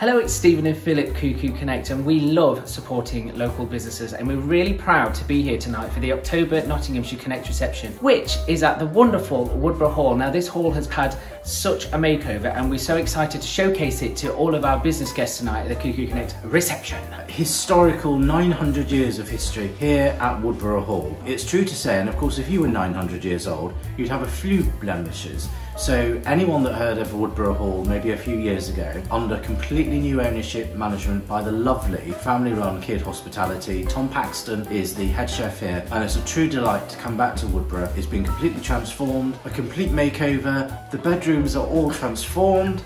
Hello, it's Stephen and Philip KuKu Connect, and we love supporting local businesses, and we're really proud to be here tonight for the October Nottinghamshire Connect reception, which is at the wonderful Woodborough Hall. Now, this hall has had such a makeover, and we're so excited to showcase it to all of our business guests tonight at the KuKu Connect reception. Historical 900 years of history here at Woodborough Hall. It's true to say, and of course if you were 900 years old, you'd have a few blemishes. So anyone that heard of Woodborough Hall maybe a few years ago, under completely new ownership management by the lovely family-run Kid Hospitality. Tom Paxton is the head chef here, and it's a true delight to come back to Woodborough. It's been completely transformed, a complete makeover. The bedrooms are all transformed.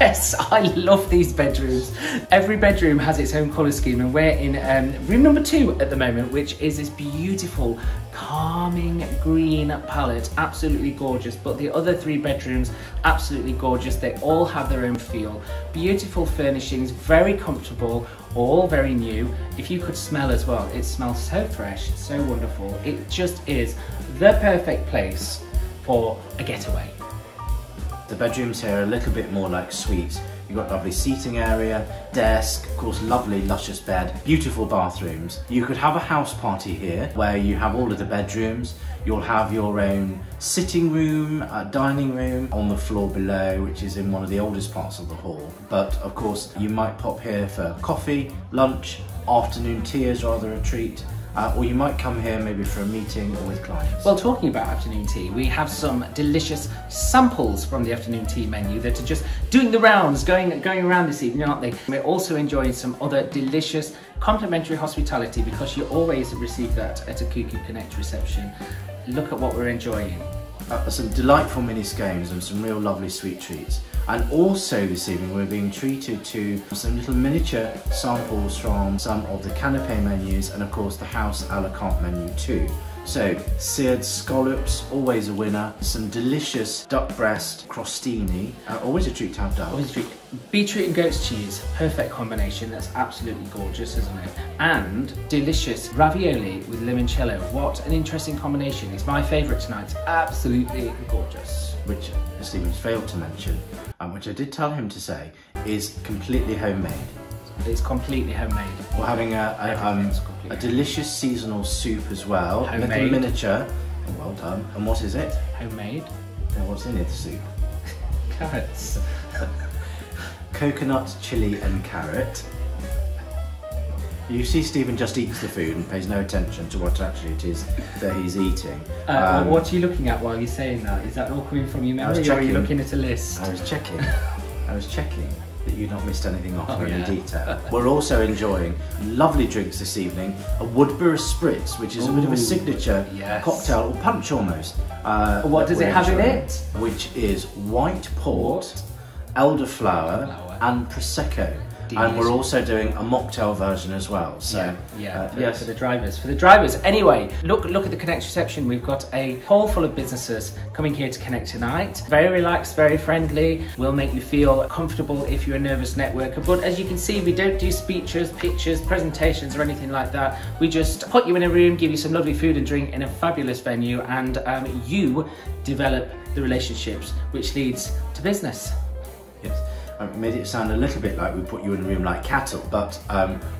Yes, I love these bedrooms. Every bedroom has its own colour scheme, and we're in room number 2 at the moment, which is this beautiful, calming green palette. Absolutely gorgeous. But the other 3 bedrooms, absolutely gorgeous. They all have their own feel. Beautiful furnishings, very comfortable, all very new. If you could smell as well, it smells so fresh, so wonderful. It just is the perfect place for a getaway. The bedrooms here are a little bit more like suites. You've got lovely seating area, desk, of course lovely luscious bed, beautiful bathrooms. You could have a house party here where you have all of the bedrooms. You'll have your own sitting room, dining room on the floor below, which is in one of the oldest parts of the hall. But of course you might pop here for coffee, lunch, afternoon tea is rather a treat. Or you might come here maybe for a meeting or with clients. Well, talking about afternoon tea, we have some delicious samples from the afternoon tea menu that are just doing the rounds, going around this evening, aren't they? We're also enjoying some other delicious complimentary hospitality, because you always receive that at a KuKu Connect reception. Look at what we're enjoying. Some delightful mini scones and some real lovely sweet treats. And also this evening we're being treated to some little miniature samples from some of the canapé menus, and of course the house a la carte menu too. So seared scallops, always a winner. Some delicious duck breast crostini, always a treat to have duck. Always a treat. Beetroot and goat's cheese, perfect combination. That's absolutely gorgeous, isn't it? And delicious ravioli with limoncello. What an interesting combination. It's my favourite tonight. Absolutely gorgeous. Which Stephen's failed to mention, which I did tell him to say, is completely homemade. It's completely homemade. We're having a delicious seasonal soup as well. Homemade. Little miniature. Well done. And what is it? Homemade. And what's in it, the soup? Carrots. Coconut, chilli and carrot. You see Stephen just eats the food and pays no attention to what actually it is that he's eating. What are you looking at while you're saying that? Is that all coming from your memory, or are you looking at a list? I was checking that you've not missed anything off in detail. We're also enjoying lovely drinks this evening, a Woodborough Spritz, which is a bit of a signature cocktail, or punch almost. What does it have in it? Which is white port, elderflower and Prosecco. Delicious. And we're also doing a mocktail version as well. So for the drivers. Anyway, look at the Connect reception. We've got a hall full of businesses coming here to connect tonight. Very relaxed, very friendly. We'll make you feel comfortable if you're a nervous networker. But as you can see, we don't do speeches, pictures, presentations, or anything like that. We just put you in a room, give you some lovely food and drink in a fabulous venue, and you develop the relationships, which leads to business. Yes. I made it sound a little bit like we put you in a room like cattle, but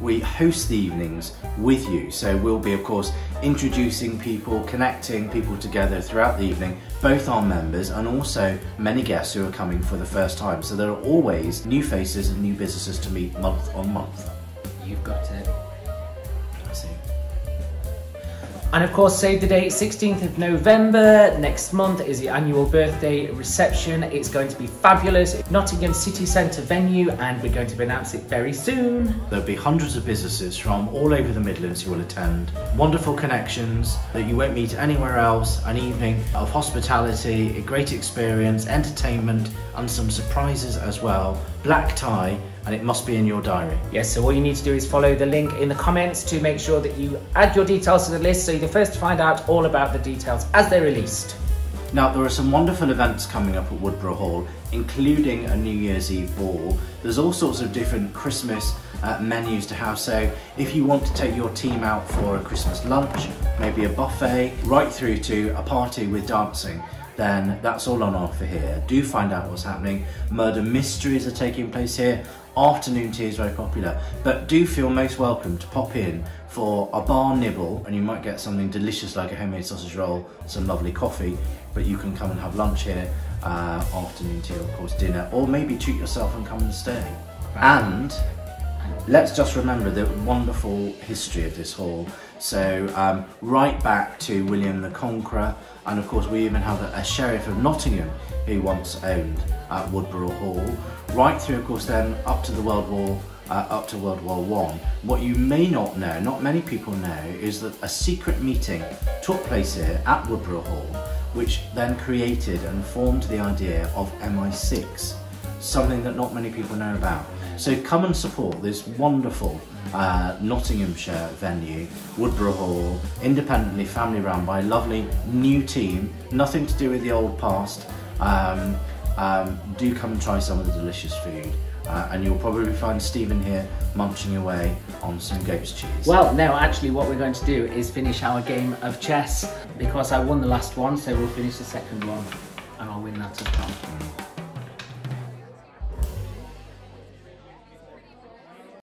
we host the evenings with you. So we'll be, of course, introducing people, connecting people together throughout the evening, both our members and also many guests who are coming for the first time. So there are always new faces and new businesses to meet month on month. You've got it. I see. And of course, save the date, 16th of November, next month is the annual birthday reception. It's going to be fabulous. Nottingham City Centre venue, and we're going to announce it very soon. There'll be hundreds of businesses from all over the Midlands who will attend. Wonderful connections that you won't meet anywhere else. An evening of hospitality, a great experience, entertainment, and some surprises as well. Black tie, and it must be in your diary. Yes, so all you need to do is follow the link in the comments to make sure that you add your details to the list, so you're the first to find out all about the details as they're released. Now, there are some wonderful events coming up at Woodborough Hall, including a New Year's Eve ball. There's all sorts of different Christmas menus to have, so if you want to take your team out for a Christmas lunch, maybe a buffet, right through to a party with dancing, then that's all on offer here. Do find out what's happening. Murder mysteries are taking place here. Afternoon tea is very popular, but do feel most welcome to pop in for a bar nibble, and you might get something delicious like a homemade sausage roll, some lovely coffee, but you can come and have lunch here, afternoon tea, of course dinner, or maybe treat yourself and come and stay. And let's just remember the wonderful history of this hall. So right back to William the Conqueror, and of course we even have a Sheriff of Nottingham who once owned Woodborough Hall, right through of course then up to the World War I. What you may not know, not many people know, is that a secret meeting took place here at Woodborough Hall, which then created and formed the idea of MI6, something that not many people know about. So come and support this wonderful Nottinghamshire venue, Woodborough Hall, independently family run by a lovely new team, nothing to do with the old past. Do come and try some of the delicious food, and you'll probably find Stephen here munching away on some goat's cheese. Well, no, actually what we're going to do is finish our game of chess, because I won the last one, so we'll finish the second one and I'll win that as well.